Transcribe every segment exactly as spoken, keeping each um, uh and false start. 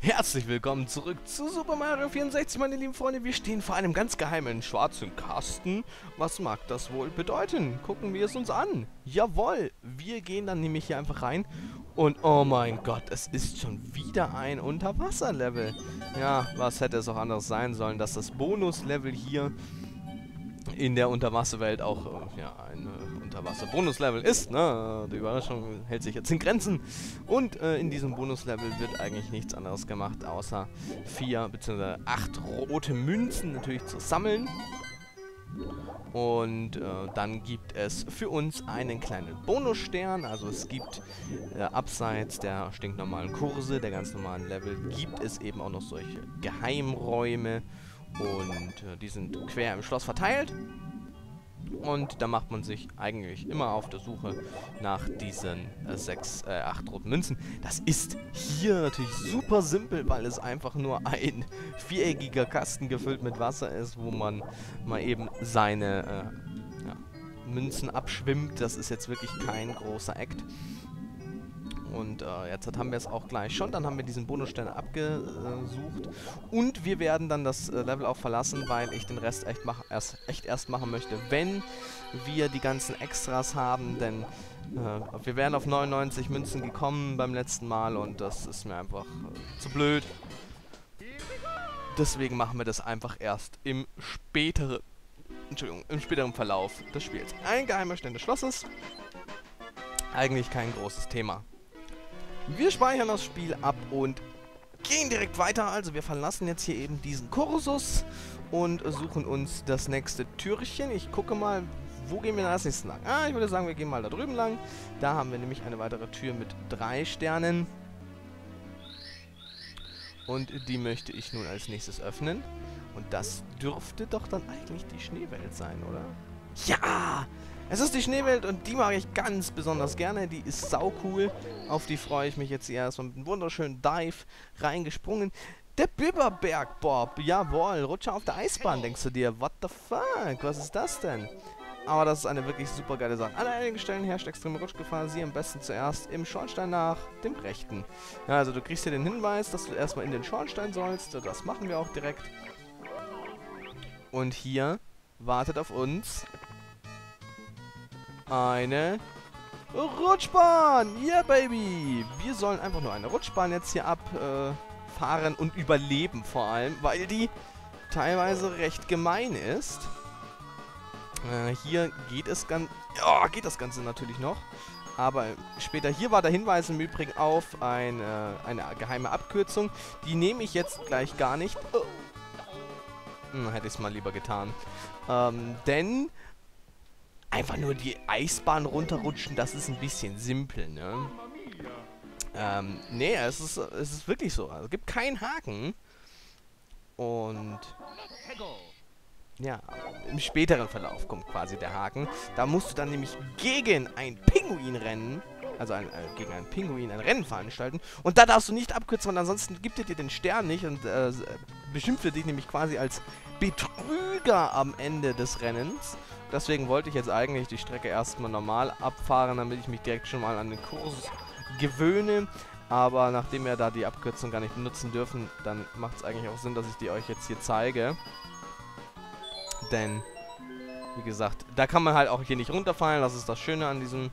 Herzlich willkommen zurück zu Super Mario vierundsechzig, meine lieben Freunde. Wir stehen vor einem ganz geheimen schwarzen Kasten. Was mag das wohl bedeuten? Gucken wir es uns an. Jawohl, wir gehen dann nämlich hier einfach rein. Und oh mein Gott, es ist schon wieder ein Unterwasserlevel. Ja, was hätte es auch anderes sein sollen, dass das Bonuslevel hier in der Unterwasserwelt auch ja, ein äh, Unterwasser-Bonuslevel ist, ne? Die Überraschung hält sich jetzt in Grenzen. Und äh, in diesem Bonuslevel wird eigentlich nichts anderes gemacht, außer vier bzw. acht rote Münzen natürlich zu sammeln. Und äh, dann gibt es für uns einen kleinen Bonusstern. Also es gibt äh, abseits der stinknormalen Kurse, der ganz normalen Level, gibt es eben auch noch solche Geheimräume. Und äh, die sind quer im Schloss verteilt. Und da macht man sich eigentlich immer auf der Suche nach diesen äh, sechs, äh, acht roten Münzen. Das ist hier natürlich super simpel, weil es einfach nur ein viereckiger Kasten gefüllt mit Wasser ist, wo man mal eben seine äh, ja, Münzen abschwimmt. Das ist jetzt wirklich kein großer Act. Und äh, jetzt haben wir es auch gleich schon. Dann haben wir diesen Bonusstern abgesucht. Und wir werden dann das äh, Level auch verlassen, weil ich den Rest echt, mach, erst, echt erst machen möchte, wenn wir die ganzen Extras haben. Denn äh, wir wären auf neunundneunzig Münzen gekommen beim letzten Mal und das ist mir einfach äh, zu blöd. Deswegen machen wir das einfach erst im späteren, Entschuldigung, im späteren Verlauf des Spiels. Ein geheimer Stern des Schlosses. Eigentlich kein großes Thema. Wir speichern das Spiel ab und gehen direkt weiter. Also wir verlassen jetzt hier eben diesen Kursus und suchen uns das nächste Türchen. Ich gucke mal, wo gehen wir als nächstes lang? Ah, ich würde sagen, wir gehen mal da drüben lang. Da haben wir nämlich eine weitere Tür mit drei Sternen. Und die möchte ich nun als nächstes öffnen. Und das dürfte doch dann eigentlich die Schneewelt sein, oder? Ja! Es ist die Schneewelt und die mag ich ganz besonders gerne. Die ist sau cool. Auf die freue ich mich jetzt hier erstmal mit einem wunderschönen Dive reingesprungen. Der Biberberg, Bob. Jawohl, Rutscher auf der Eisbahn, denkst du dir. What the fuck? Was ist das denn? Aber das ist eine wirklich super geile Sache. An einigen Stellen herrscht extreme Rutschgefahr. Sieh am besten zuerst im Schornstein nach, dem rechten. Ja, also du kriegst hier den Hinweis, dass du erstmal in den Schornstein sollst. Das machen wir auch direkt. Und hier wartet auf uns eine Rutschbahn! Yeah, baby! Wir sollen einfach nur eine Rutschbahn jetzt hier abfahren äh, und überleben vor allem, weil die teilweise recht gemein ist. Äh, hier geht es ganz... Oh, geht das Ganze natürlich noch. Aber später, hier war der Hinweis im Übrigen auf ein, äh, eine geheime Abkürzung. Die nehme ich jetzt gleich gar nicht. Oh. Hm, hätte ich es mal lieber getan. Ähm, denn... Einfach nur die Eisbahn runterrutschen, das ist ein bisschen simpel, ne? Ähm, nee, es ist, es ist wirklich so. Es gibt keinen Haken. Und... Ja, im späteren Verlauf kommt quasi der Haken. Da musst du dann nämlich gegen einen Pinguin rennen. Also ein, äh, gegen einen Pinguin ein Rennen veranstalten. Und da darfst du nicht abkürzen, weil ansonsten gibt er dir den Stern nicht und äh, beschimpft er dich nämlich quasi als Betrüger am Ende des Rennens. Deswegen wollte ich jetzt eigentlich die Strecke erstmal normal abfahren, damit ich mich direkt schon mal an den Kurs gewöhne. Aber nachdem wir da die Abkürzung gar nicht benutzen dürfen, dann macht es eigentlich auch Sinn, dass ich die euch jetzt hier zeige. Denn, wie gesagt, da kann man halt auch hier nicht runterfallen. Das ist das Schöne an diesem,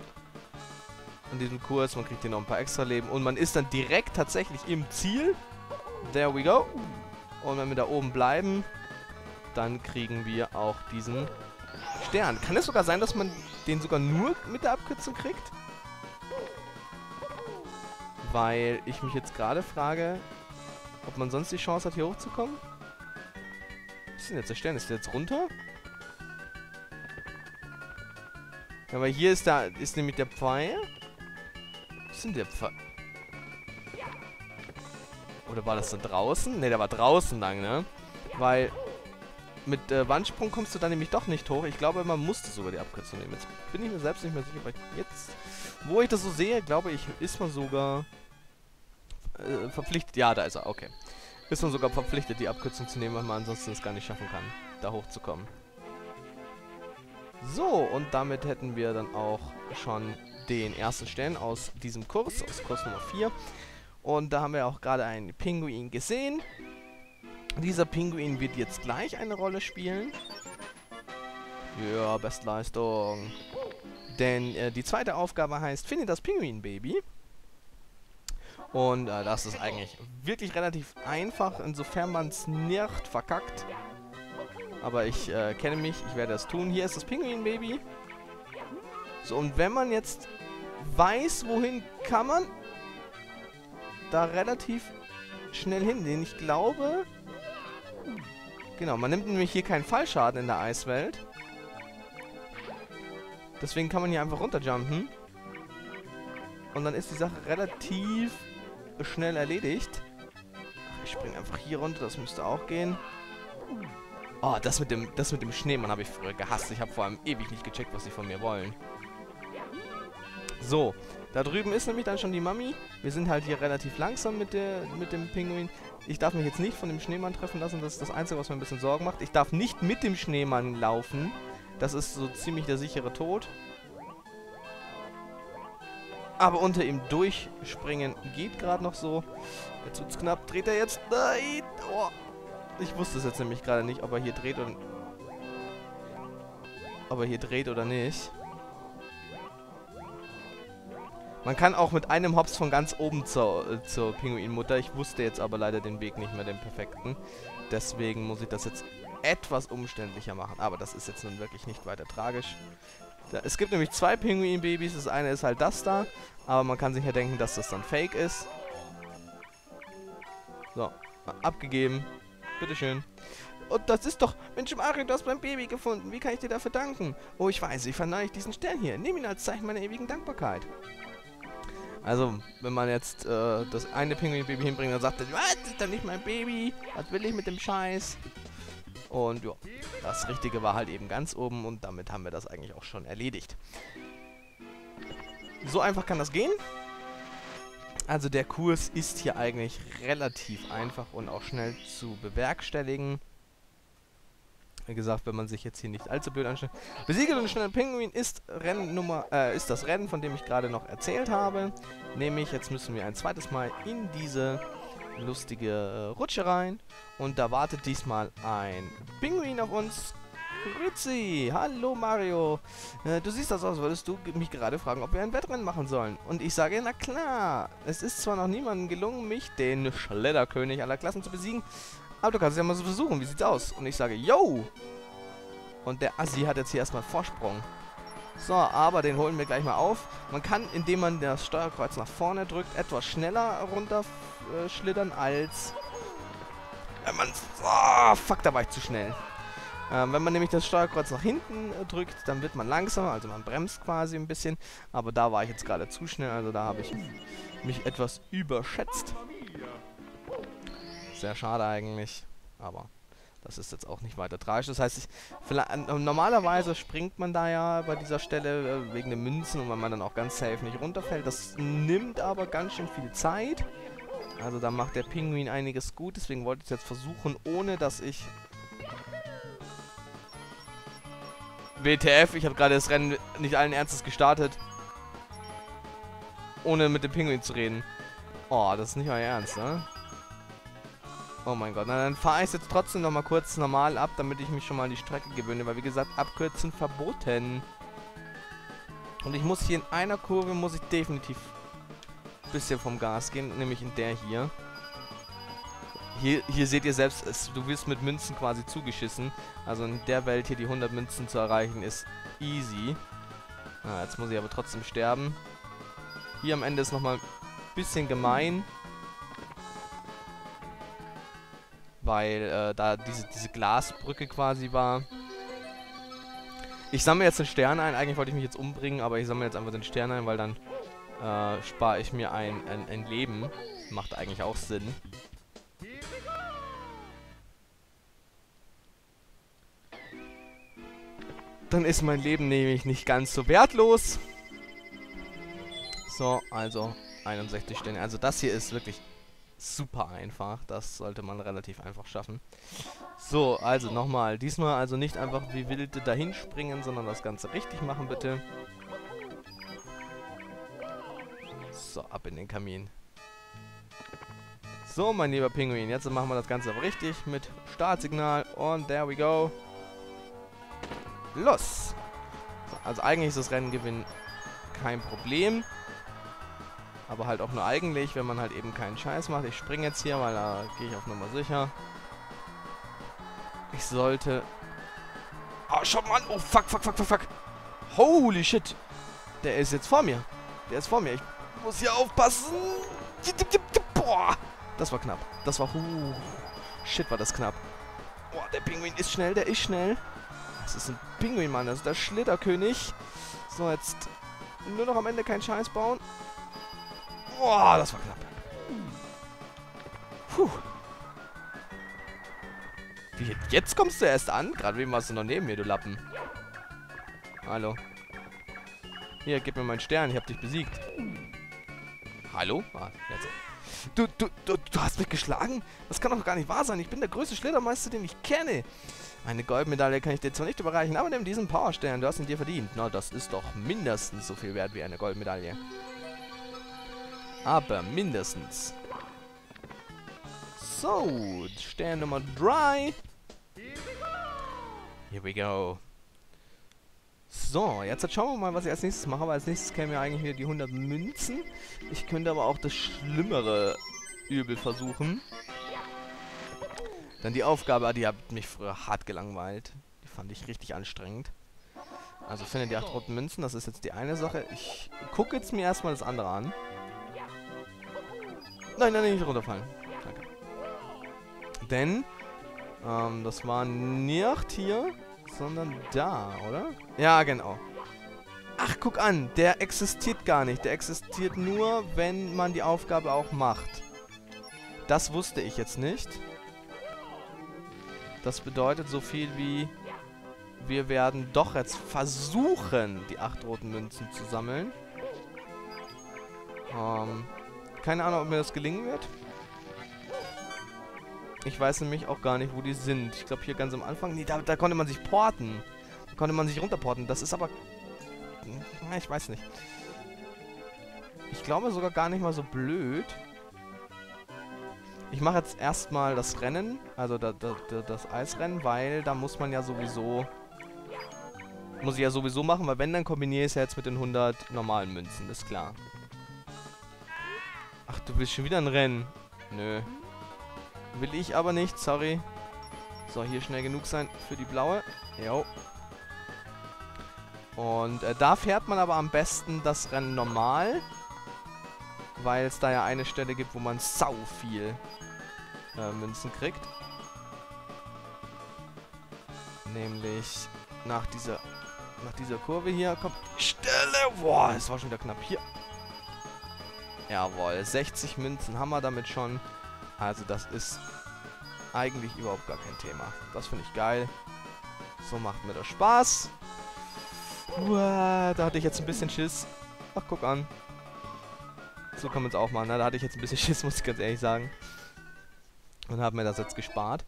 an diesem Kurs. Man kriegt hier noch ein paar extra Leben und man ist dann direkt tatsächlich im Ziel. There we go. Und wenn wir da oben bleiben, dann kriegen wir auch diesen... Stern. Kann es sogar sein, dass man den sogar nur mit der Abkürzung kriegt? Weil ich mich jetzt gerade frage, ob man sonst die Chance hat, hier hochzukommen. Was ist denn jetzt der Stern? Ist der jetzt runter? Ja, aber hier ist da ist nämlich der Pfeil. Was ist denn der Pfeil? Oder war das dann draußen? Ne, der war draußen lang, ne? Weil... Mit äh, Wandsprung kommst du dann nämlich doch nicht hoch. Ich glaube, man musste sogar die Abkürzung nehmen. Jetzt bin ich mir selbst nicht mehr sicher, weil jetzt, wo ich das so sehe, glaube ich, ist man sogar äh, verpflichtet. Ja, da ist er, okay. Ist man sogar verpflichtet, die Abkürzung zu nehmen, weil man ansonsten es gar nicht schaffen kann, da hochzukommen. So, und damit hätten wir dann auch schon den ersten Stern aus diesem Kurs, aus Kurs Nummer vier. Und da haben wir auch gerade einen Pinguin gesehen. Dieser Pinguin wird jetzt gleich eine Rolle spielen. Ja, Bestleistung. Denn äh, die zweite Aufgabe heißt, finde das Pinguinbaby. Und äh, das ist eigentlich wirklich relativ einfach, insofern man es nicht verkackt. Aber ich äh, kenne mich, ich werde das tun. Hier ist das Pinguinbaby. So, und wenn man jetzt weiß, wohin, kann man da relativ schnell hin. Denn ich glaube... Genau, man nimmt nämlich hier keinen Fallschaden in der Eiswelt. Deswegen kann man hier einfach runterjumpen. Und dann ist die Sache relativ schnell erledigt. Ach, ich springe einfach hier runter, das müsste auch gehen. Oh, das mit dem, das mit dem Schneemann habe ich früher gehasst. Ich habe vor allem ewig nicht gecheckt, was sie von mir wollen. So, da drüben ist nämlich dann schon die Mami. Wir sind halt hier relativ langsam mit, der, mit dem Pinguin. Ich darf mich jetzt nicht von dem Schneemann treffen lassen. Das ist das Einzige, was mir ein bisschen Sorgen macht. Ich darf nicht mit dem Schneemann laufen. Das ist so ziemlich der sichere Tod. Aber unter ihm durchspringen geht gerade noch so. Jetzt wird's knapp. Dreht er jetzt? Nein! Oh. Ich wusste es jetzt nämlich gerade nicht, ob er hier dreht oder... Ob er hier dreht oder nicht. Man kann auch mit einem Hops von ganz oben zur, äh, zur Pinguinmutter. Ich wusste jetzt aber leider den Weg nicht mehr, den perfekten. Deswegen muss ich das jetzt etwas umständlicher machen. Aber das ist jetzt nun wirklich nicht weiter tragisch. Da, es gibt nämlich zwei Pinguinbabys. Das eine ist halt das da. Aber man kann sich ja denken, dass das dann fake ist. So, abgegeben. Bitteschön. Und das ist doch... Mensch Mario, du hast mein Baby gefunden. Wie kann ich dir dafür danken? Oh, ich weiß, ich verleihe diesen Stern hier. Nimm ihn als Zeichen meiner ewigen Dankbarkeit. Also, wenn man jetzt äh, das eine Pinguin-Baby hinbringt, dann sagt er, was? Das ist doch nicht mein Baby. Was will ich mit dem Scheiß? Und ja, das Richtige war halt eben ganz oben. Und damit haben wir das eigentlich auch schon erledigt. So einfach kann das gehen. Also der Kurs ist hier eigentlich relativ einfach und auch schnell zu bewerkstelligen. Wie gesagt, wenn man sich jetzt hier nicht allzu blöd anstellt. Besiegelt und schneller Pinguin ist Rennnummer, äh, ist das Rennen, von dem ich gerade noch erzählt habe. Nämlich, jetzt müssen wir ein zweites Mal in diese lustige äh, Rutsche rein. Und da wartet diesmal ein Pinguin auf uns. Grüezi, hallo Mario. Äh, du siehst das aus, wolltest du mich gerade fragen, ob wir ein Wettrennen machen sollen. Und ich sage, na klar, es ist zwar noch niemandem gelungen, mich, den Schlitterkönig aller Klassen, zu besiegen, aber du kannst es ja mal so versuchen, wie sieht's aus? Und ich sage, yo! Und der Assi hat jetzt hier erstmal Vorsprung. So, aber den holen wir gleich mal auf. Man kann, indem man das Steuerkreuz nach vorne drückt, etwas schneller runterschlittern, als wenn man... Oh, fuck, da war ich zu schnell. Ähm, wenn man nämlich das Steuerkreuz nach hinten äh, drückt, dann wird man langsamer, also man bremst quasi ein bisschen. Aber da war ich jetzt gerade zu schnell, also da habe ich mich etwas überschätzt. Sehr schade eigentlich, aber das ist jetzt auch nicht weiter tragisch. Das heißt, ich, normalerweise springt man da ja bei dieser Stelle äh, wegen den Münzen und wenn man dann auch ganz safe nicht runterfällt. Das nimmt aber ganz schön viel Zeit. Also da macht der Pinguin einiges gut, deswegen wollte ich es jetzt versuchen, ohne dass ich... W T F, ich habe gerade das Rennen nicht allen Ernstes gestartet. Ohne mit dem Pinguin zu reden. Oh, das ist nicht euer Ernst, ne? Oh mein Gott, na dann fahre ich jetzt trotzdem nochmal kurz normal ab, damit ich mich schon mal an die Strecke gewöhne. Weil wie gesagt, abkürzen verboten. Und ich muss hier in einer Kurve, muss ich definitiv ein bisschen vom Gas gehen, nämlich in der hier. Hier, hier seht ihr selbst, es, du wirst mit Münzen quasi zugeschissen. Also in der Welt hier die hundert Münzen zu erreichen ist easy. Ah, jetzt muss ich aber trotzdem sterben. Hier am Ende ist nochmal ein bisschen gemein. Weil äh, da diese, diese Glasbrücke quasi war. Ich sammle jetzt den Stern ein. Eigentlich wollte ich mich jetzt umbringen, aber ich sammle jetzt einfach den Stern ein, weil dann äh, spare ich mir ein, ein, ein Leben. Macht eigentlich auch Sinn. Dann ist mein Leben nämlich nicht ganz so wertlos. So, also einundsechzig Stellen. Also das hier ist wirklich super einfach. Das sollte man relativ einfach schaffen. So, also nochmal. Diesmal also nicht einfach wie wild dahin springen, sondern das Ganze richtig machen, bitte. So, ab in den Kamin. So, mein lieber Pinguin, jetzt machen wir das Ganze aber richtig mit Startsignal und there we go. Los! Also eigentlich ist das Rennen gewinnen kein Problem. Aber halt auch nur eigentlich, wenn man halt eben keinen Scheiß macht. Ich springe jetzt hier, weil da gehe ich auf Nummer sicher. Ich sollte... Ah, oh, schaut mal an! Oh, fuck, fuck, fuck, fuck, fuck! Holy shit! Der ist jetzt vor mir. Der ist vor mir. Ich muss hier aufpassen. Boah! Das war knapp. Das war... Uh, shit, war das knapp. Boah, der Pinguin ist schnell, der ist schnell. Das ist ein Pinguin, Mann. Das ist der Schlitterkönig. So, jetzt nur noch am Ende keinen Scheiß bauen. Boah, das war knapp. Puh. Wie, jetzt kommst du erst an? Gerade wem warst du noch neben mir, du Lappen? Hallo. Hier, gib mir meinen Stern. Ich hab dich besiegt. Hallo? Ah, jetzt. Du, du, du, du hast mich geschlagen? Das kann doch gar nicht wahr sein. Ich bin der größte Schlittermeister, den ich kenne. Eine Goldmedaille kann ich dir zwar nicht überreichen, aber nimm diesen Powerstern. Du hast ihn dir verdient. Na, das ist doch mindestens so viel wert wie eine Goldmedaille. Aber mindestens. So, Stern Nummer drei. Here we go. So, jetzt schauen wir mal, was ich als nächstes mache. Weil als nächstes kämen ja eigentlich wieder die hundert Münzen. Ich könnte aber auch das schlimmere Übel versuchen. Dann die Aufgabe, die hat mich früher hart gelangweilt. Die fand ich richtig anstrengend. Also finde die acht roten Münzen, das ist jetzt die eine Sache. Ich gucke jetzt mir erstmal das andere an. Nein, nein, nicht runterfallen. Danke. Denn, ähm, das war nicht hier, sondern da, oder? Ja, genau. Ach, guck an, der existiert gar nicht. Der existiert nur, wenn man die Aufgabe auch macht. Das wusste ich jetzt nicht. Das bedeutet so viel wie, wir werden doch jetzt versuchen, die acht roten Münzen zu sammeln. Ähm... Keine Ahnung, ob mir das gelingen wird. Ich weiß nämlich auch gar nicht, wo die sind. Ich glaube, hier ganz am Anfang... Nee, da, da konnte man sich porten. Da konnte man sich runterporten. Das ist aber... Na, ich weiß nicht. Ich glaube sogar gar nicht mal so blöd. Ich mache jetzt erstmal das Rennen. Also da, da, da, das Eisrennen, weil da muss man ja sowieso... Muss ich ja sowieso machen, weil wenn, dann kombiniere ich es ja jetzt mit den hundert normalen Münzen. Ist klar. Ach, du willst schon wieder ein Rennen? Nö. Will ich aber nicht, sorry. So, hier schnell genug sein für die blaue. Jo. Und äh, da fährt man aber am besten das Rennen normal. Weil es da ja eine Stelle gibt, wo man sau viel äh, Münzen kriegt. Nämlich nach dieser, nach dieser Kurve hier kommt die Stelle. Boah, es war schon wieder knapp hier. Jawohl, sechzig Münzen haben wir damit schon. Also das ist eigentlich überhaupt gar kein Thema. Das finde ich geil. So macht mir das Spaß. Uah, da hatte ich jetzt ein bisschen Schiss. Ach, guck an. So kann man es auch machen. Na, da hatte ich jetzt ein bisschen Schiss, muss ich ganz ehrlich sagen. Und habe mir das jetzt gespart.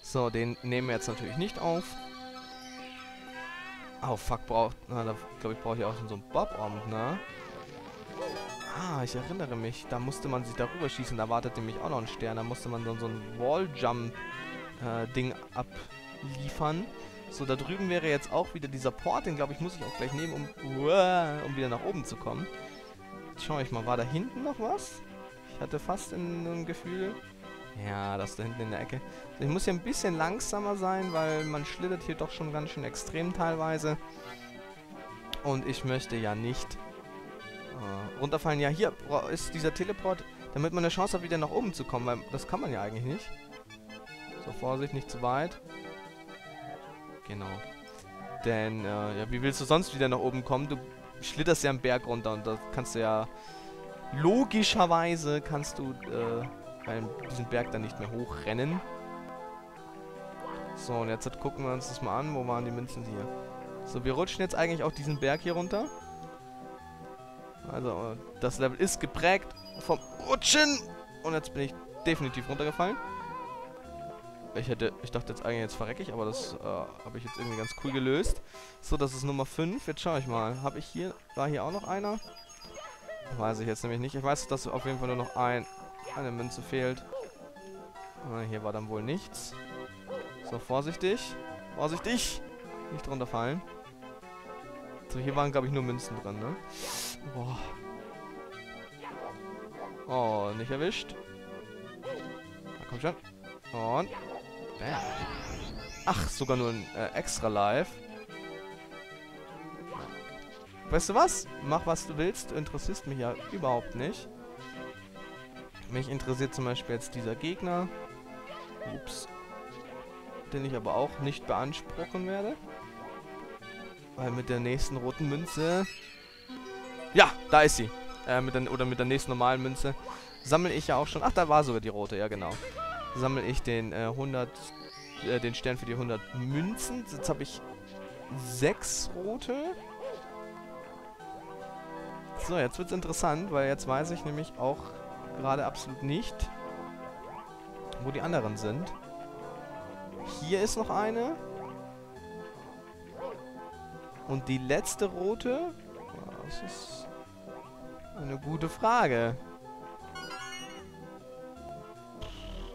So, den nehmen wir jetzt natürlich nicht auf. Oh, fuck, braucht... Na, da glaube ich, brauche ich auch schon so einen Bob-Omb, ne? Ah, ich erinnere mich. Da musste man sich darüber schießen. Da wartete nämlich auch noch ein Stern. Da musste man so, so ein Wall-Jump-Ding äh, abliefern. So, da drüben wäre jetzt auch wieder dieser Port. Den, glaube ich, muss ich auch gleich nehmen, um, uh, um wieder nach oben zu kommen. Jetzt schaue ich mal. War da hinten noch was? Ich hatte fast ein Gefühl... Ja, das da hinten in der Ecke. Also ich muss hier ein bisschen langsamer sein, weil man schlittert hier doch schon ganz schön extrem teilweise. Und ich möchte ja nicht... Uh, runterfallen. Ja, hier ist dieser Teleport, damit man eine Chance hat, wieder nach oben zu kommen, weil das kann man ja eigentlich nicht. So, Vorsicht, nicht zu weit. Genau. Denn, uh, ja, wie willst du sonst wieder nach oben kommen? Du schlitterst ja einen Berg runter und da kannst du ja... Logischerweise kannst du äh, diesen Berg dann nicht mehr hochrennen. So, und jetzt gucken wir uns das mal an. Wo waren die Münzen hier? So, wir rutschen jetzt eigentlich auch diesen Berg hier runter. Also, das Level ist geprägt vom Rutschen. Und jetzt bin ich definitiv runtergefallen. Ich hätte, ich dachte jetzt eigentlich, jetzt verrecke ich, aber das äh, habe ich jetzt irgendwie ganz cool gelöst. So, das ist Nummer fünf. Jetzt schaue ich mal. Habe ich hier, war hier auch noch einer? Weiß ich jetzt nämlich nicht. Ich weiß, dass auf jeden Fall nur noch ein, eine Münze fehlt. hier war dann wohl nichts. So, vorsichtig. Vorsichtig! Nicht runterfallen. So, hier waren, glaube ich, nur Münzen drin, ne? Boah. Oh, nicht erwischt. Na, komm schon. Und... Bam. Ach, sogar nur ein äh, extra Life. Weißt du was? Mach, was du willst. Du interessierst mich ja überhaupt nicht. Mich interessiert zum Beispiel jetzt dieser Gegner. Ups. Den ich aber auch nicht beanspruchen werde. Weil mit der nächsten roten Münze... Ja, da ist sie. Äh, mit der, oder mit der nächsten normalen Münze sammle ich ja auch schon... Ach, da war sogar die rote, ja genau. Sammle ich den äh, hundert... Äh, den Stern für die hundert Münzen. Jetzt habe ich sechs rote. So, jetzt wird's interessant, weil jetzt weiß ich nämlich auch gerade absolut nicht, wo die anderen sind. Hier ist noch eine. Und die letzte rote? Das ist eine gute Frage.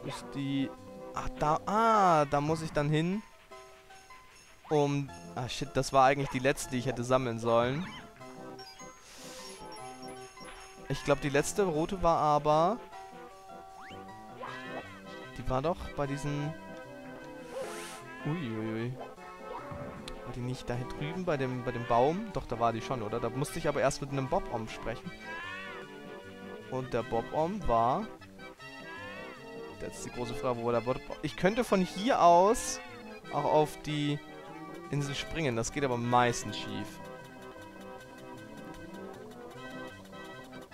Ist die... Ach, da... Ah, da muss ich dann hin. Um... Ah, shit, das war eigentlich die letzte, die ich hätte sammeln sollen. Ich glaube, die letzte rote war aber... Die war doch bei diesen... Uiuiui. War die nicht da hier drüben bei dem, bei dem Baum? Doch, da war die schon, oder? Da musste ich aber erst mit einem Bob-Omb sprechen. Und der Bob-Omb war... Jetzt ist die große Frage, wo war der Bob-Omb? Ich könnte von hier aus auch auf die Insel springen. Das geht aber meistens schief.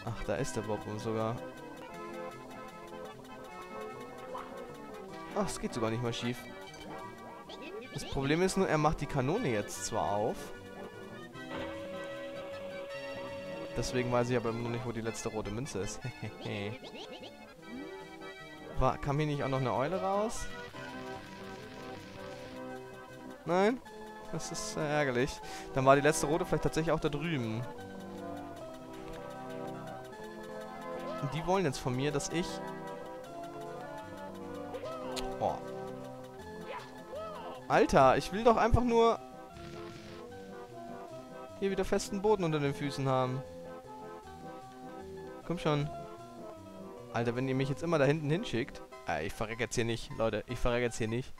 Ach, da ist der Bob-Omb sogar. Ach, es geht sogar nicht mal schief. Das Problem ist nur, er macht die Kanone jetzt zwar auf. Deswegen weiß ich aber nur nicht, wo die letzte rote Münze ist. War, kam hier nicht auch noch eine Eule raus? Nein? Das ist äh, ärgerlich. Dann war die letzte rote vielleicht tatsächlich auch da drüben. Und die wollen jetzt von mir, dass ich... Oh. Alter, ich will doch einfach nur hier wieder festen Boden unter den Füßen haben. Komm schon. Alter, wenn ihr mich jetzt immer da hinten hinschickt. Äh, ich verrecke jetzt hier nicht, Leute. Ich verrecke jetzt hier nicht.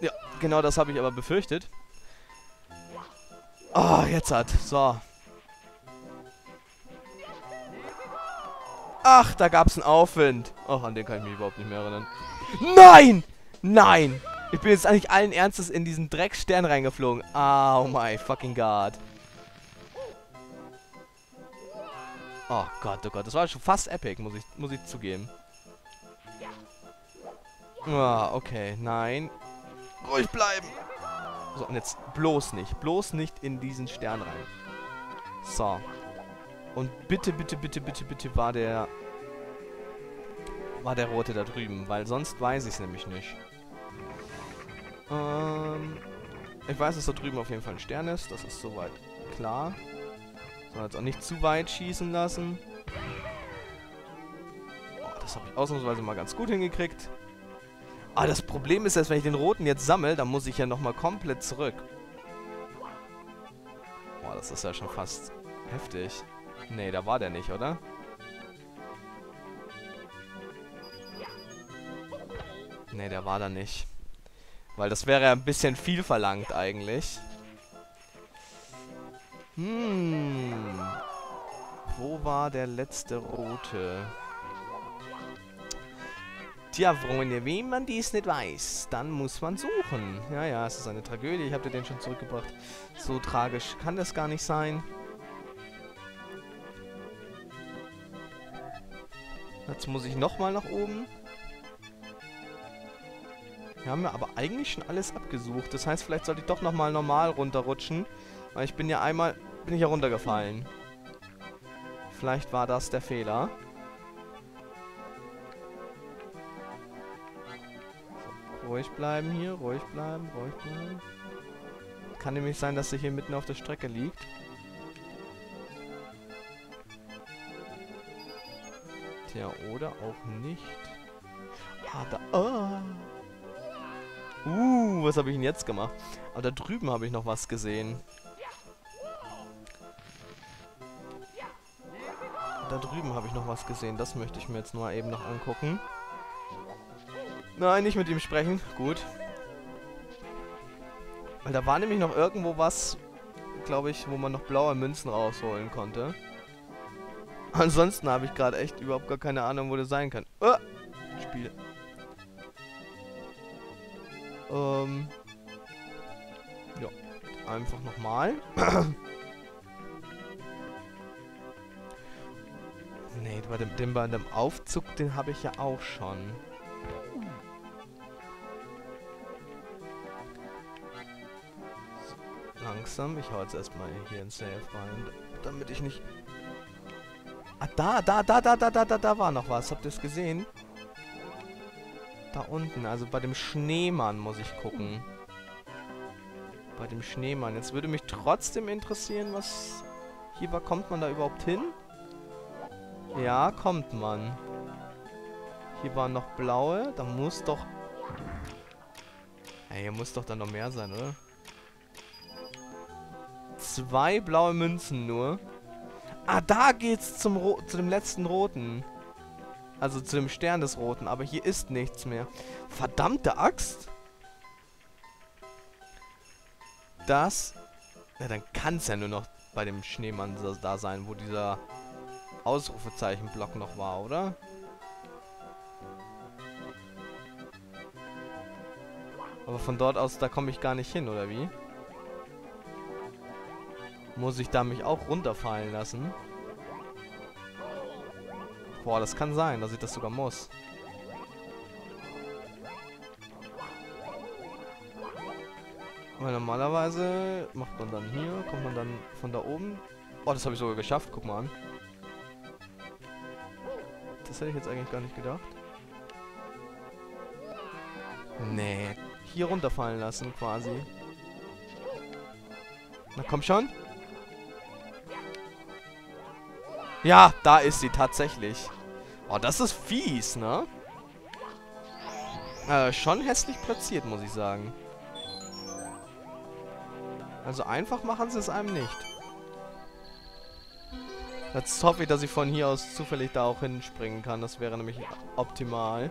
Ja, genau das habe ich aber befürchtet. Oh, jetzt hat. So. Ach, da gab's einen Aufwind. Ach, an den kann ich mich überhaupt nicht mehr erinnern. Nein! Nein! Ich bin jetzt eigentlich allen Ernstes in diesen Dreckstern reingeflogen. Oh my fucking God. Oh Gott, oh Gott. Das war schon fast epic, muss ich, muss ich zugeben. Ah, okay. Nein. Ruhig bleiben. So, und jetzt bloß nicht. Bloß nicht in diesen Stern rein. So. Und bitte, bitte, bitte, bitte, bitte war der... War der rote da drüben, weil sonst weiß ich es nämlich nicht. Ähm... Ich weiß, dass da drüben auf jeden Fall ein Stern ist. Das ist soweit klar. Soll jetzt auch nicht zu weit schießen lassen. Oh, das habe ich ausnahmsweise mal ganz gut hingekriegt. Ah, das Problem ist, dass wenn ich den roten jetzt sammle, dann muss ich ja nochmal komplett zurück. Boah, das ist ja schon fast heftig. Nee, da war der nicht, oder? Nee, der war da nicht. Weil das wäre ja ein bisschen viel verlangt eigentlich. Hm. Wo war der letzte rote? Tja, Freunde, wenn man dies nicht weiß, dann muss man suchen. Ja, ja, es ist eine Tragödie. Ich habe dir den schon zurückgebracht. So tragisch kann das gar nicht sein. Jetzt muss ich nochmal nach oben. Wir haben ja aber eigentlich schon alles abgesucht. Das heißt, vielleicht sollte ich doch nochmal normal runterrutschen. Weil ich bin ja einmal... Bin ich ja runtergefallen. Vielleicht war das der Fehler. So, ruhig bleiben hier. Ruhig bleiben. Ruhig bleiben. Kann nämlich sein, dass sie hier mitten auf der Strecke liegt. bisher, oder? Auch nicht. Ah, da... Ah. Uh, was habe ich denn jetzt gemacht? Aber da drüben habe ich noch was gesehen. Da drüben habe ich noch was gesehen. Das möchte ich mir jetzt nur eben noch angucken. Nein, nicht mit ihm sprechen. Gut. Weil da war nämlich noch irgendwo was, glaube ich, wo man noch blaue Münzen rausholen konnte. Ansonsten habe ich gerade echt überhaupt gar keine Ahnung, wo das sein kann. Oh, Spiele. Ähm. Ja. Einfach nochmal. Nee, bei dem, dem, bei dem Aufzug, den habe ich ja auch schon. Langsam. Ich hau jetzt erstmal hier in Safe rein, damit ich nicht... Ah, da, da, da, da, da, da, da, da war noch was. Habt ihr es gesehen? Da unten. Also bei dem Schneemann muss ich gucken. Bei dem Schneemann. Jetzt würde mich trotzdem interessieren, was... Hier war, kommt man da überhaupt hin? Ja, kommt man. Hier waren noch blaue. Da muss doch... Ey, hier muss doch dann noch mehr sein, oder? Zwei blaue Münzen nur. Ah, da geht's zum Ro- zu dem letzten Roten. Also zu dem Stern des Roten. Aber hier ist nichts mehr. Verdammte Axt. Das... Ja, dann kann's ja nur noch bei dem Schneemann da sein, wo dieser... Ausrufezeichenblock noch war, oder? Aber von dort aus, da komme ich gar nicht hin, oder wie? Muss ich da mich auch runterfallen lassen? Boah, das kann sein, dass ich das sogar muss. Weil normalerweise macht man dann hier, kommt man dann von da oben. Oh, das habe ich sogar geschafft, guck mal an. Das hätte ich jetzt eigentlich gar nicht gedacht. Nee. Hier runterfallen lassen, quasi. Na komm schon. Ja, da ist sie tatsächlich. Oh, das ist fies, ne? Äh, schon hässlich platziert, muss ich sagen. Also einfach machen sie es einem nicht. Jetzt hoffe ich, dass ich von hier aus zufällig da auch hinspringen kann. Das wäre nämlich optimal.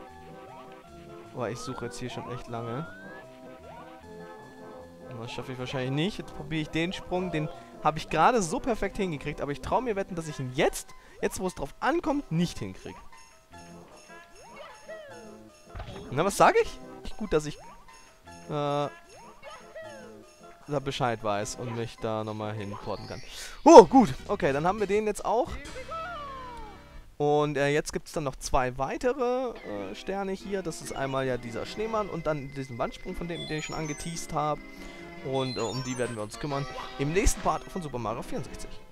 Aber ich suche jetzt hier schon echt lange. Und das schaffe ich wahrscheinlich nicht. Jetzt probiere ich den Sprung. Den habe ich gerade so perfekt hingekriegt. Aber ich traue mir wetten, dass ich ihn jetzt, jetzt wo es drauf ankommt, nicht hinkriege. Na, was sage ich? Gut, dass ich äh, da Bescheid weiß und mich da nochmal hinporten kann. Oh, gut. Okay, dann haben wir den jetzt auch. Und äh, jetzt gibt es dann noch zwei weitere äh, Sterne hier. Das ist einmal ja dieser Schneemann und dann diesen Wandsprung, von dem den ich schon angeteased habe. Und äh, um die werden wir uns kümmern im nächsten Part von Super Mario vierundsechzig.